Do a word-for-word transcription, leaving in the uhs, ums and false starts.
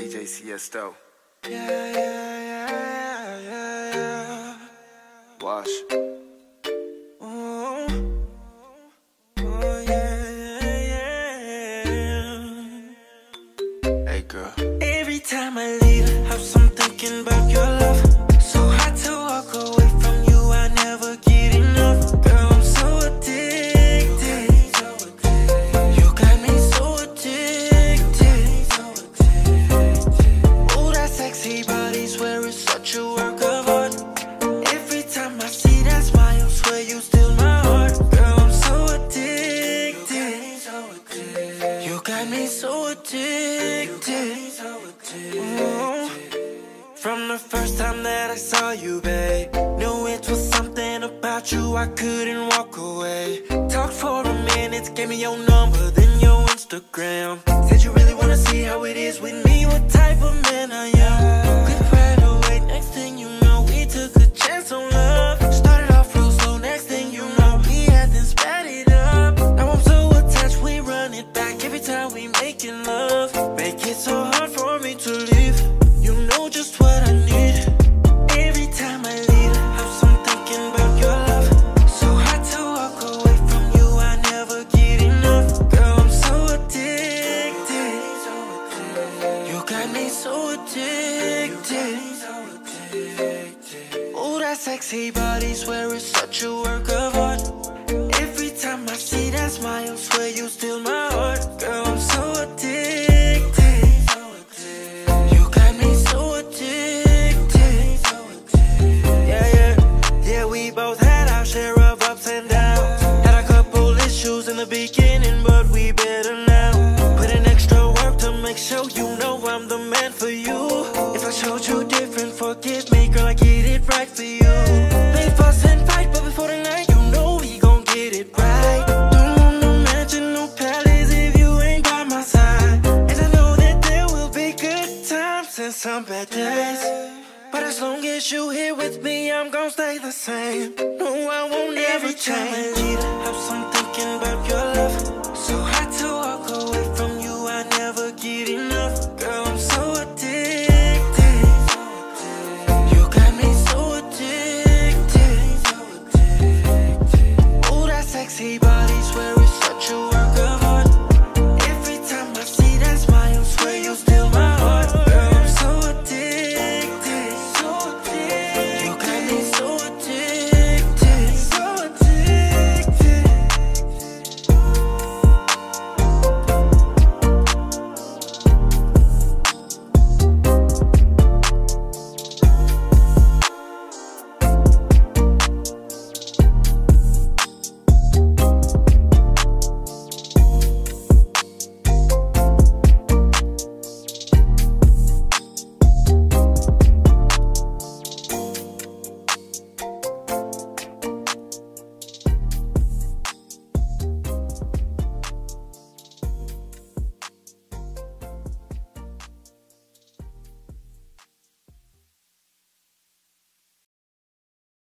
D J Siesto. Yeah, yeah, yeah, yeah, yeah. Wash. Oh, oh, yeah, yeah, yeah. Hey, girl. Every time I leave the house, I'm thinking about your love. So hard to walk away from you, I never get enough. Girl, I'm so addicted. You got me so addicted. Oh, that sexy body, swear it's such a work of art. Every time I see that smile, swear you steal my heart. Girl, I'm so addicted. You got me so addicted. From the first time that I saw you, babe, knew it was something about you, I couldn't walk away. Talked for a minute, gave me your number, then your Instagram. Said you really wanna see how it is with me, what type of man I am. Could graduate, next thing you know, we took a chance on love. Started off real slow, next thing you know, we had then spat it up. Now I'm so attached, we run it back every time we making love. Make it so hard for me to leave. You know just what I need. Every time I leave the house, I'm thinking about your love. So hard to walk away from you, I never get enough. Girl, I'm so addicted. You got me so addicted. Oh, that sexy body, swear it's such a work of art. Every time I see that smile, swear you steal my heart. Girl, I'm so addicted. Beginning, but we better now. Put in extra work to make sure you know I'm the man for you. If I showed you different, forgive me, girl, I get it right for you. They fuss and fight, but before the night, you know we gon' get it right. Don't want no mansion, no palace if you ain't by my side. And I know that there will be good times and some bad days, but as long as you here with me, I'm gon' stay the same. No, I won't ever change. Every time I leave the house, I'm thinking about your love.